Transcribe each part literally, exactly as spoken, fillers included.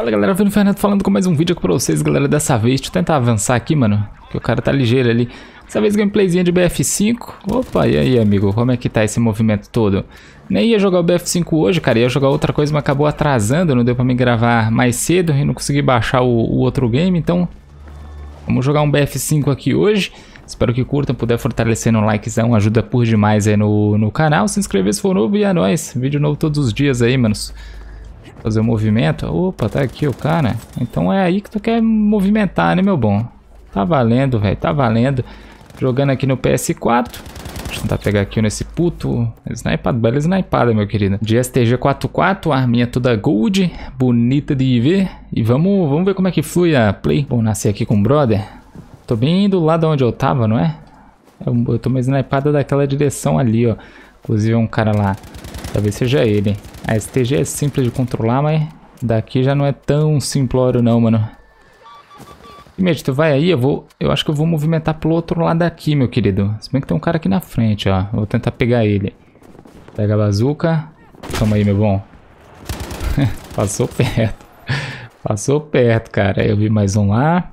Fala galera, Vino Fernando falando com mais um vídeo aqui pra vocês, galera. Dessa vez, deixa eu tentar avançar aqui, mano, que o cara tá ligeiro ali. Dessa vez gameplayzinha de B F cinco. Opa, e aí amigo, como é que tá esse movimento todo? Nem ia jogar o B F cinco hoje, cara, ia jogar outra coisa, mas acabou atrasando, não deu pra me gravar mais cedo e não consegui baixar o, o outro game, então vamos jogar um B F cinco aqui hoje. Espero que curtam, puder fortalecer no likezão, ajuda por demais aí no, no canal, se inscrever se for novo e é nóis, vídeo novo todos os dias aí, manos. Fazer o um movimento, opa, tá aqui o cara, então é aí que tu quer movimentar, né meu bom? Tá valendo, velho, tá valendo. Jogando aqui no P S quatro. Deixa eu tentar pegar aqui nesse puto. Snipado, bela snipada, meu querido. De S T G quarenta e quatro, arminha toda gold. Bonita de ver. E vamos, vamos ver como é que flui a play. Bom, nasci aqui com o brother. Tô bem do lado onde eu tava, não é? Eu tô uma snipada daquela direção ali, ó. Inclusive é um cara lá. Talvez seja ele. A S T G é simples de controlar, mas daqui já não é tão simplório não, mano. Primeiro, tu vai aí, eu vou. Eu acho que eu vou movimentar pro outro lado aqui, meu querido. Se bem que tem um cara aqui na frente, ó. Vou tentar pegar ele. Pega a bazuca. Toma aí, meu bom. Passou perto. Passou perto, cara. Eu vi mais um lá.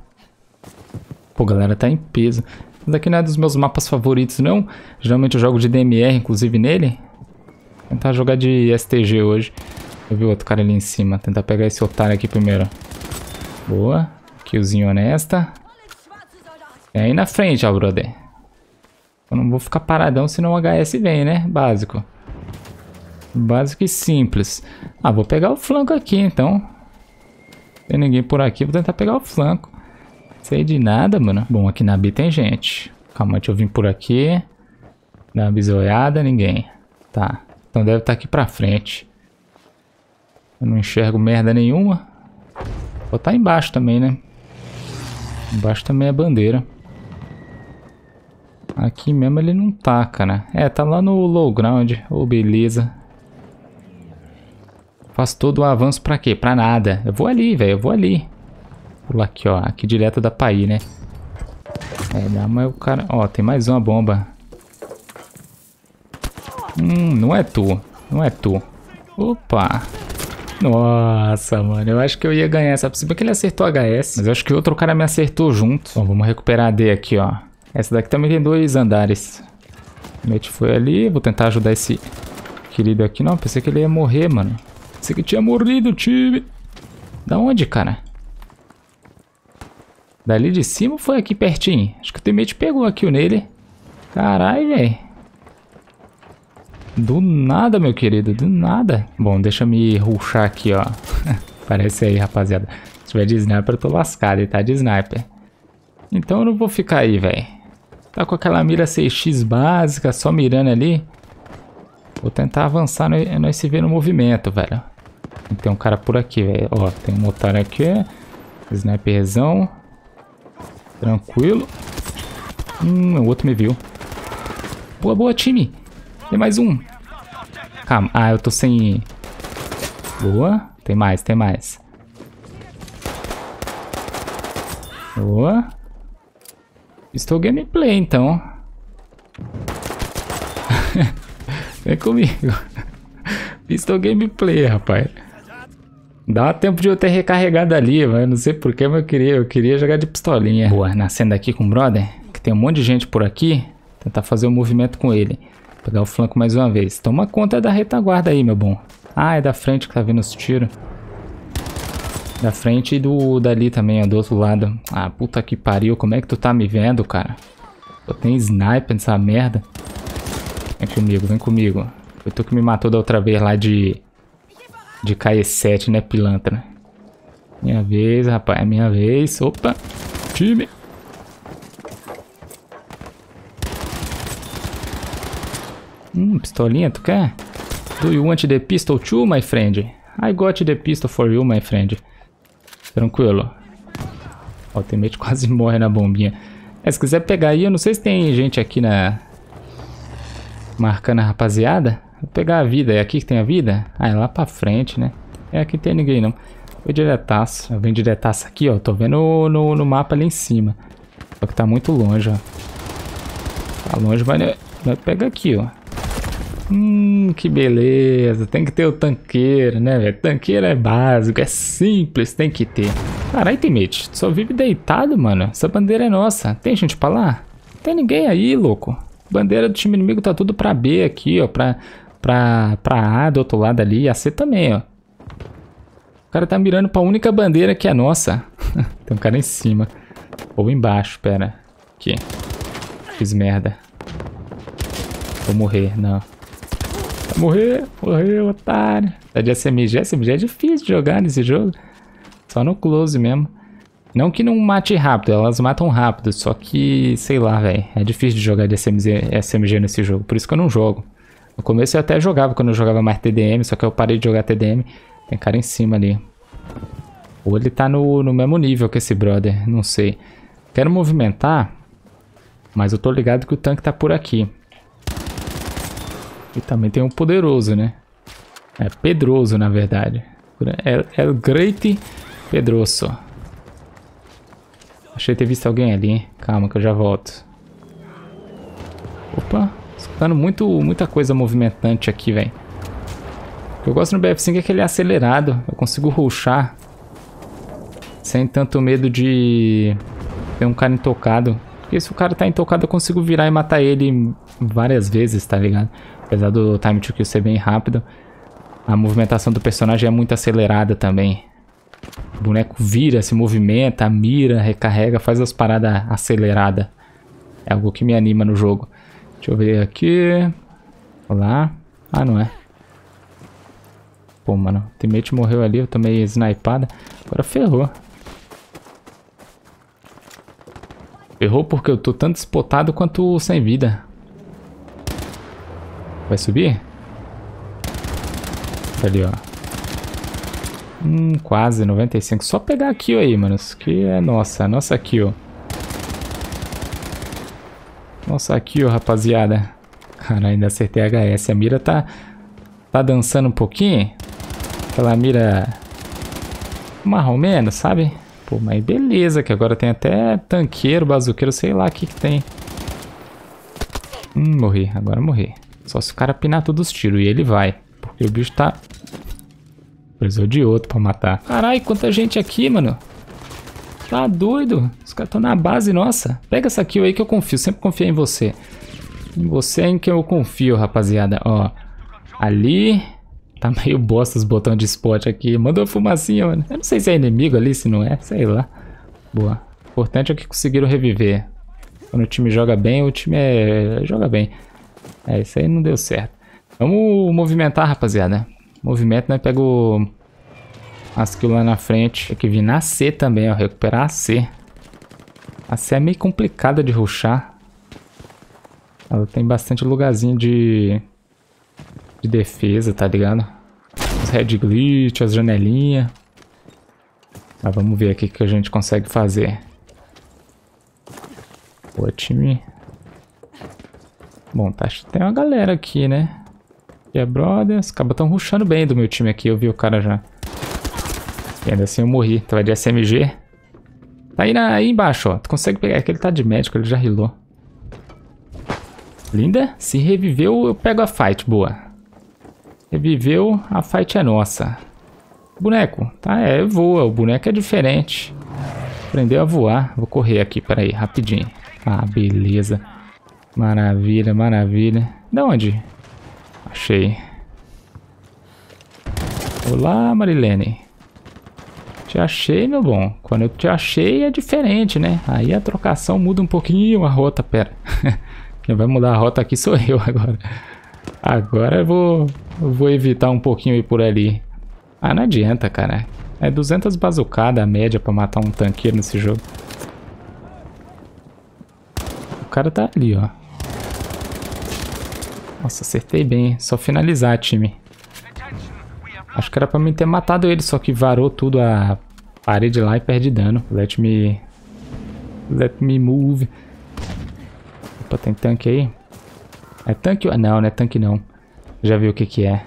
Pô, galera, tá em peso. Esse daqui não é dos meus mapas favoritos, não. Geralmente eu jogo de D M R, inclusive, nele. Vou tentar jogar de S T G hoje. Eu vi outro cara ali em cima. Vou tentar pegar esse otário aqui primeiro. Boa. Killzinho honesta. É aí na frente, ó, brother. Eu não vou ficar paradão, senão o H S vem, né? Básico. Básico e simples. Ah, vou pegar o flanco aqui, então. Não tem ninguém por aqui, vou tentar pegar o flanco. Não sei de nada, mano. Bom, aqui na B tem gente. Calma, deixa eu vir por aqui. Dá uma bisoiada, ninguém. Tá, então deve estar aqui pra frente. Eu não enxergo merda nenhuma. Vou estar embaixo também, né? Embaixo também é bandeira. Aqui mesmo ele não tá, cara. É, tá lá no low ground. Ô, oh, beleza. Faço todo o avanço pra quê? Pra nada. Eu vou ali, velho. Eu vou ali. Pular aqui, ó. Aqui direto da P A I, né? É, dá mais o cara... Ó, tem mais uma bomba. Hum, não é tu. Não é tu. Opa! Nossa, mano, eu acho que eu ia ganhar essa. Se bem que ele acertou H S, mas eu acho que outro cara me acertou junto. Bom, vamos recuperar a D aqui, ó. Essa daqui também tem dois andares. O mate foi ali, vou tentar ajudar esse querido aqui. Não, pensei que ele ia morrer, mano. Pensei que tinha morrido, time. Da onde, cara? Dali de cima ou foi aqui pertinho? Acho que o teammate pegou a kill nele. Caralho, velho. Do nada, meu querido, do nada. Bom, deixa eu me rushar aqui, ó. Parece aí, rapaziada. Se tiver de sniper, eu tô lascado, ele tá de sniper. Então eu não vou ficar aí, velho. Tá com aquela mira seis x básica, só mirando ali. Vou tentar avançar, nós se vê no movimento, velho. Tem um cara por aqui, velho. Ó, tem um otário aqui. Sniperzão. Tranquilo. Hum, o outro me viu. Boa, boa, time. Tem mais um. Calma. Ah, eu tô sem... Boa. Tem mais, tem mais. Boa. Estou gameplay, então. Vem comigo. Estou gameplay, rapaz. Dá tempo de eu ter recarregado ali, mas eu não sei porquê, mas eu queria, eu queria jogar de pistolinha. Boa, nascendo aqui com o brother, que tem um monte de gente por aqui. Tentar fazer um movimento com ele. Pegar o flanco mais uma vez. Toma conta da retaguarda aí, meu bom. Ah, é da frente que tá vindo os tiros. Da frente e do dali também, ó, do outro lado. Ah, puta que pariu. Como é que tu tá me vendo, cara? Eu tenho sniper nessa merda. Vem comigo, vem comigo. Foi tu que me matou da outra vez lá de... De K E sete, né, pilantra? Minha vez, rapaz. É minha vez. Opa. Time. Hum, pistolinha, tu quer? Do you want the pistol too, my friend? I got the pistol for you, my friend. Tranquilo. Ó, o teammate quase morre na bombinha. É, se quiser pegar aí, eu não sei se tem gente aqui na... Marcando a rapaziada. Vou pegar a vida. É aqui que tem a vida? Ah, é lá pra frente, né? É aqui que tem ninguém, não. Foi diretaço. Eu vim diretaço aqui, ó. Tô vendo no, no mapa ali em cima. Só que tá muito longe, ó. Tá longe, mas... Pega aqui, ó. Hum, que beleza. Tem que ter o tanqueiro, né, velho? Tanqueiro é básico, é simples, tem que ter. Caralho, teammate, tu só vive deitado, mano. Essa bandeira é nossa. Tem gente pra lá? Não tem ninguém aí, louco. Bandeira do time inimigo tá tudo pra B aqui, ó. Pra, pra, pra A do outro lado ali. E a C também, ó. O cara tá mirando pra única bandeira que é nossa. Tem um cara em cima. Ou embaixo, pera. Aqui. Fiz merda. Vou morrer, não. Vai morrer, morreu, otário. Tá de S M G. S M G é difícil de jogar nesse jogo. Só no close mesmo. Não que não mate rápido, elas matam rápido. Só que, sei lá, velho. É difícil de jogar de S M G, S M G nesse jogo. Por isso que eu não jogo. No começo eu até jogava, quando eu jogava mais T D M. Só que eu parei de jogar T D M. Tem cara em cima ali. Ou ele tá no, no mesmo nível que esse brother. Não sei. Quero movimentar. Mas eu tô ligado que o tanque tá por aqui. E também tem um poderoso, né? É pedroso, na verdade. É o Great Pedroso. Achei ter visto alguém ali, hein? Calma que eu já volto. Opa. Escutando muito, muita coisa movimentante aqui, velho. O que eu gosto no B F cinco é que ele é acelerado. Eu consigo rushar. Sem tanto medo de ter um cara intocado. Porque se o cara tá intocado, eu consigo virar e matar ele várias vezes, tá ligado? Apesar do time to kill ser bem rápido, a movimentação do personagem é muito acelerada também. O boneco vira, se movimenta, mira, recarrega, faz as paradas aceleradas. É algo que me anima no jogo. Deixa eu ver aqui. Olá. Ah, não é. Pô, mano. O teammate morreu ali, eu tomei snipada. Agora ferrou. Ferrou porque eu tô tanto spotado quanto sem vida. Vai subir? Ali, ó. Hum, quase, noventa e cinco. Só pegar a kill aí, mano. Isso aqui é nossa. Nossa kill. Nossa kill, rapaziada. Cara, ainda acertei a H S. A mira tá, tá dançando um pouquinho. Aquela mira marrom menos, sabe? Pô, mas beleza, que agora tem até tanqueiro, bazuqueiro, sei lá o que que tem. Hum, morri. Agora morri. Só se o cara pinar todos os tiros. E ele vai. Porque o bicho tá... Precisou de outro pra matar. Caralho, quanta gente aqui, mano. Tá doido. Os caras estão na base, nossa. Pega essa kill aí que eu confio. Sempre confiei em você. Em você é em que eu confio, rapaziada. Ó. Ali. Tá meio bosta os botões de spot aqui. Mandou fumacinha, mano. Eu não sei se é inimigo ali, se não é. Sei lá. Boa. O importante é que conseguiram reviver. Quando o time joga bem, o time é... joga bem. É, isso aí não deu certo. Vamos movimentar, rapaziada. Movimento, né? Pego as kills lá na frente. Tem que vir na C também, ó. Recuperar a C. A C é meio complicada de rushar. Ela tem bastante lugarzinho de, de defesa, tá ligado? Os head glitch, as janelinhas. Mas vamos ver aqui o que a gente consegue fazer. Boa, time. Bom, tá, tem uma galera aqui, né? E a brothers. Acaba tão rushando bem do meu time aqui. Eu vi o cara já. E ainda assim eu morri. Tu vai de S M G. Tá aí, na, aí embaixo, ó. Tu consegue pegar. Aquele tá de médico. Ele já healou. Linda. Se reviveu, eu pego a fight. Boa. Reviveu. A fight é nossa. Boneco. Tá, é. Voa. O boneco é diferente. Aprendeu a voar. Vou correr aqui. Pera aí. Rapidinho. Ah, beleza. Maravilha, maravilha. Da onde? Achei. Olá, Marilene. Te achei, meu bom. Quando eu te achei é diferente, né? Aí a trocação muda um pouquinho a rota, pera. Quem vai mudar a rota aqui sou eu agora. Agora eu vou, eu vou evitar um pouquinho ir por ali. Ah, não adianta, cara. É duzentas bazucadas a média pra matar um tanqueiro nesse jogo. O cara tá ali, ó. Nossa, acertei bem. Só finalizar, time. Acho que era pra mim ter matado ele, só que varou tudo a parede lá e perde dano. Let me... Let me move. Opa, tem tanque aí? É tanque? Não, não é tanque não. Já vi o que que é.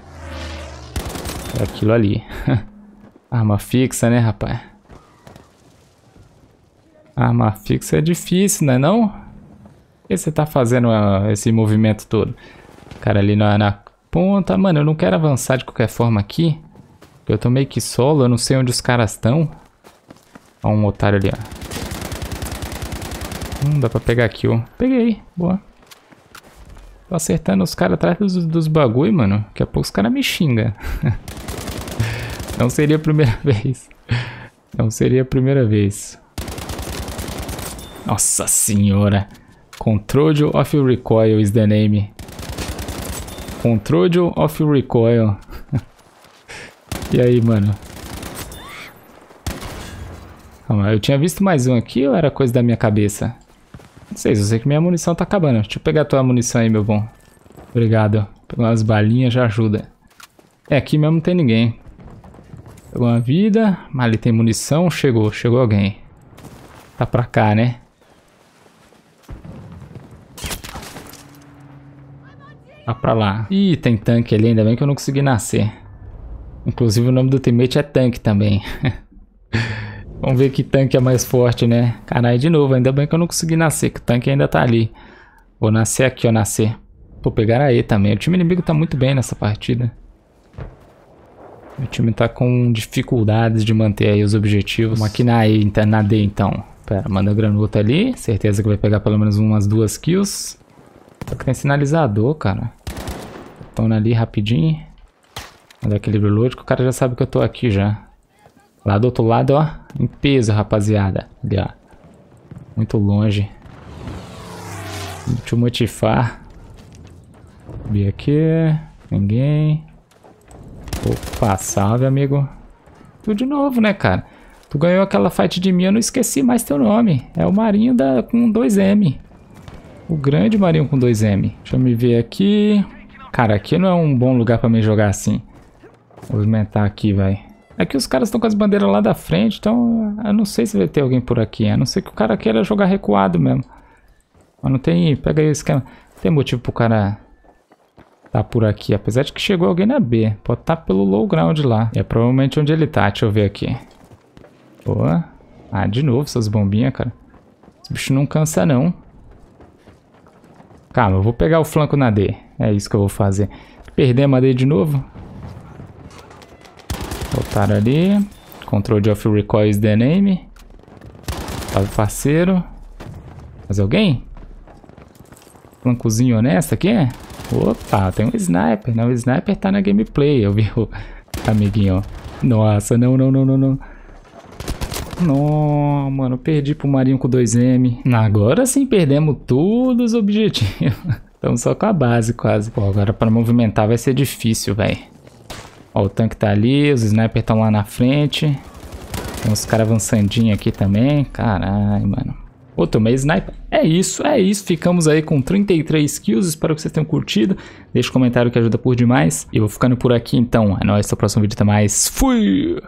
É aquilo ali. Arma fixa, né, rapaz? Arma fixa é difícil, não é não? Por que você tá fazendo uh, esse movimento todo? Cara ali na, na ponta. Mano, eu não quero avançar de qualquer forma aqui. Eu tô meio que solo, eu não sei onde os caras estão. Ó, um otário ali, ó. Hum, dá pra pegar kill. Peguei, boa. Tô acertando os caras atrás dos, dos bagulho, mano. Daqui a pouco os caras me xingam. Não seria a primeira vez. Não seria a primeira vez. Nossa senhora. Control of recoil is the name. Control of recoil. E aí, mano? Calma, eu tinha visto mais um aqui ou era coisa da minha cabeça? Não sei, eu sei que minha munição tá acabando. Deixa eu pegar a tua munição aí, meu bom. Obrigado. Pegar umas balinhas já ajuda. É, aqui mesmo não tem ninguém. Pegou uma vida, mas ali tem munição, chegou, chegou alguém. Tá pra cá, né? Tá pra lá. Ih, tem tanque ali, ainda bem que eu não consegui nascer. Inclusive o nome do teammate é tanque também. Vamos ver que tanque é mais forte, né? Caralho, de novo, ainda bem que eu não consegui nascer, que o tanque ainda tá ali. Vou nascer aqui, ó, nascer. Pô, pegaram aí também. O time inimigo tá muito bem nessa partida. O time tá com dificuldades de manter aí os objetivos. Vamos aqui na E, na D então. Pera, manda a granota ali. Certeza que vai pegar pelo menos umas duas kills. Só que tem sinalizador, cara. Toma ali rapidinho. Mandar aquele reload que o cara já sabe que eu tô aqui já. Lá do outro lado, ó. Em peso, rapaziada. Ali, ó. Muito longe. Deixa eu motifar. Subir aqui. Ninguém. Opa, salve, amigo. Tu de novo, né, cara? Tu ganhou aquela fight de mim, eu não esqueci mais teu nome. É o Marinho da, com dois M. O grande Marinho com dois M. Deixa eu me ver aqui. Cara, aqui não é um bom lugar pra mim jogar assim. Vou movimentar aqui, velho. É que os caras estão com as bandeiras lá da frente, então eu não sei se vai ter alguém por aqui. A não ser que o cara queira jogar recuado mesmo. Mas não tem... Pega aí o esquema. Não tem motivo pro cara... Tá por aqui, apesar de que chegou alguém na B. Pode estar pelo low ground lá. É provavelmente onde ele tá, deixa eu ver aqui. Boa. Ah, de novo essas bombinhas, cara. Esse bicho não cansa, não. Calma, eu vou pegar o flanco na D. É isso que eu vou fazer. Perdemos a D de novo. Voltaram ali. Control of recoil is the name. Salve, parceiro. Mais alguém? Flancozinho honesto aqui, é? Opa, tem um sniper, né? O sniper tá na gameplay, eu vi o amiguinho. Nossa, não, não, não, não, não. Não, mano, perdi pro Marinho com dois M. Agora sim, perdemos todos os objetivos. Estamos só com a base, quase. Pô, agora pra movimentar vai ser difícil, velho. Ó, o tanque tá ali, os snipers estão lá na frente. Tem uns caras avançandinhos aqui também. Caralho, mano. Ô, tomei sniper. É isso, é isso. Ficamos aí com trinta e três kills. Espero que vocês tenham curtido. Deixa um comentário que ajuda por demais. Eu vou ficando por aqui, então. É nóis, até o próximo vídeo. Até mais. Fui!